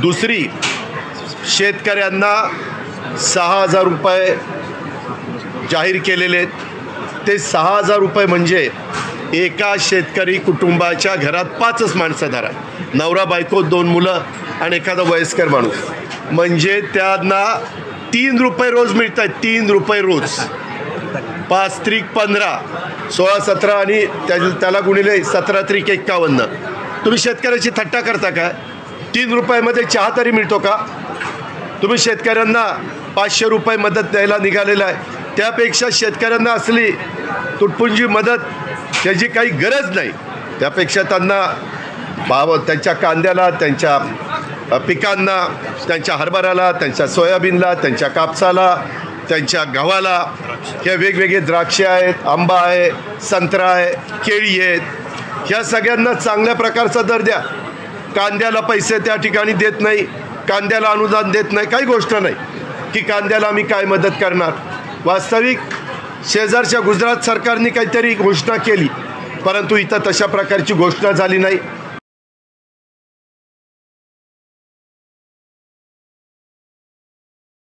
दुसरी, शेतकऱ्यांना 6,000 रुपये जाहीर केलेले आहेत. ते 6,000 रुपये म्हणजे एका शेतकरी कुटुंबाच्या घरात 5च माणसं धरा, नवरा बायको 2 मुलं आणि एखादा वयस्कर माणूस, म्हणजे त्यांना 3 रुपये रोज मिळत आहेत. 3 रुपये रोज, 5 त्रिक 15, 16 17 आणि त्याला गुणिले 17 त्रिक 51. तुम्ही शेतकऱ्याची थट्टा करता का? 3 रुपयामध्ये चहा तरी मिळतो का? तुम्ही शेतकऱ्यांना 500 रुपये मदत द्यायला निघालेला आहे. त्यापेक्षा शेतकऱ्यांना असली तुटपुंजी मदत त्याची काही गरज नाही. त्यापेक्षा त्यांना त्यांच्या कांद्याला, त्यांच्या पिकांना, त्यांच्या हरभऱ्याला, त्यांच्या सोयाबीनला, त्यांच्या कापसाला, त्यांच्या गव्हाला, हे वेगवेगळे द्राक्षे आहेत, आंबा आहे, संत्रा आहे, केळी आहेत, ह्या सगळ्यांना चांगल्या प्रकारचा दर द्या. कांद्याला पैसे त्या ठिकाणी देत नाही, कांद्याला अनुदान देत नाही. काही गोष्ट नाही की कांद्याला आम्ही काय मदत करणार. वास्तविक शेजारच्या गुजरात सरकारने काहीतरी घोषणा केली, परंतु इथं तशा प्रकारची घोषणा झाली नाही.